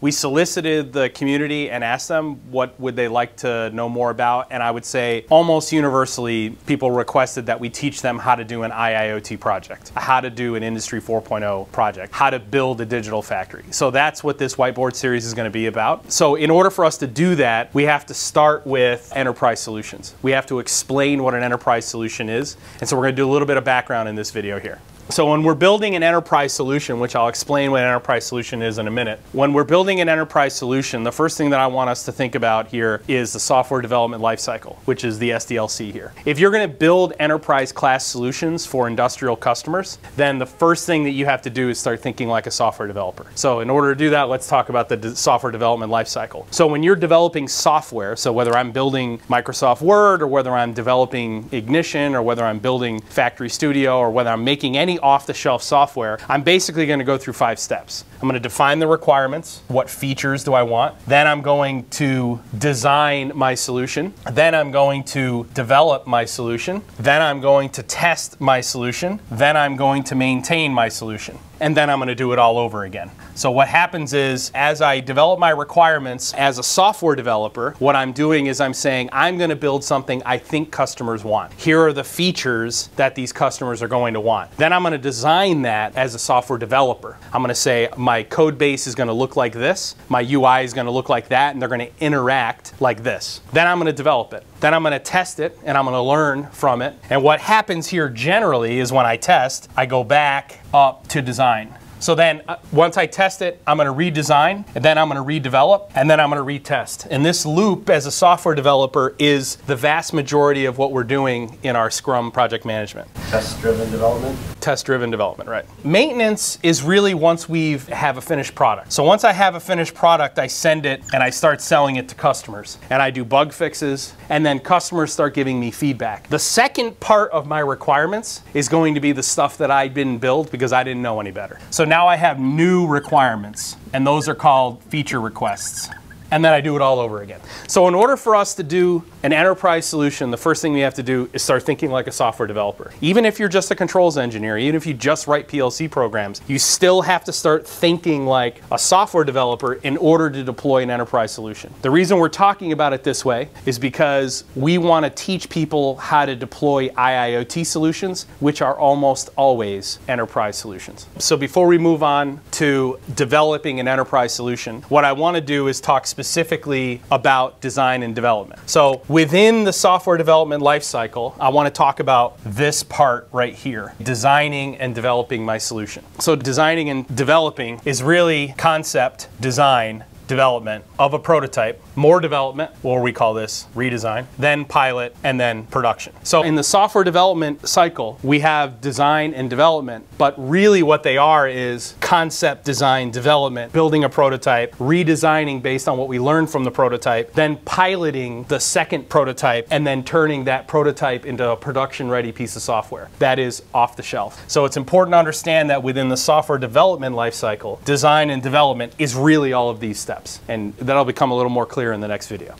We solicited the community and asked them what would they like to know more about, and I would say almost universally people requested that we teach them how to do an IIoT project, how to do an Industry 4.0 project, how to build a digital factory. So that's what this whiteboard series is going to be about. So in order for us to do that, we have to start with enterprise solutions. We have to explain what an enterprise solution is, and so we're going to do a little bit of background in this video here. So when we're building an enterprise solution, which I'll explain what an enterprise solution is in a minute, when we're building an enterprise solution, the first thing that I want us to think about here is the software development lifecycle, which is the SDLC here. If you're going to build enterprise class solutions for industrial customers, then the first thing that you have to do is start thinking like a software developer. So in order to do that, let's talk about the software development lifecycle. So when you're developing software, so whether I'm building Microsoft Word or whether I'm developing Ignition or whether I'm building Factory Studio or whether I'm making any off-the-shelf software, I'm basically going to go through 5 steps. I'm going to define the requirements. What features do I want? Then I'm going to design my solution. Then I'm going to develop my solution. Then I'm going to test my solution. Then I'm going to maintain my solution. And then I'm going to do it all over again. So what happens is, as I develop my requirements as a software developer, what I'm doing is I'm saying, I'm going to build something I think customers want. Here are the features that these customers are going to want. Then I'm going to design that as a software developer. I'm going to say, my code base is going to look like this, my UI is going to look like that, and they're going to interact like this. Then I'm going to develop it. Then I'm going to test it, and I'm going to learn from it. And what happens here generally is when I test, I go back up to design. So then once I test it, I'm going to redesign, and then I'm going to redevelop, and then I'm going to retest. And this loop as a software developer is the vast majority of what we're doing in our Scrum project management. Test-driven development? Test-driven development, right. Maintenance is really once we have a finished product. So once I have a finished product, I send it and I start selling it to customers. And I do bug fixes, and then customers start giving me feedback. The second part of my requirements is going to be the stuff that I didn't build because I didn't know any better. So now I have new requirements, and those are called feature requests. And then I do it all over again. So in order for us to do an enterprise solution, the first thing we have to do is start thinking like a software developer. Even if you're just a controls engineer, even if you just write PLC programs, you still have to start thinking like a software developer in order to deploy an enterprise solution. The reason we're talking about it this way is because we want to teach people how to deploy IIoT solutions, which are almost always enterprise solutions. So before we move on to developing an enterprise solution, what I want to do is talk specifically about design and development. So within the software development lifecycle, I want to talk about this part right here, designing and developing my solution. So designing and developing is really concept, design, development of a prototype, more development, or we call this redesign, then pilot, and then production. So in the software development cycle, we have design and development, but really what they are is concept, design, development, building a prototype, redesigning based on what we learned from the prototype, then piloting the second prototype, and then turning that prototype into a production-ready piece of software that is off the shelf. So it's important to understand that within the software development lifecycle, design and development is really all of these steps. And that'll become a little more clear in the next video.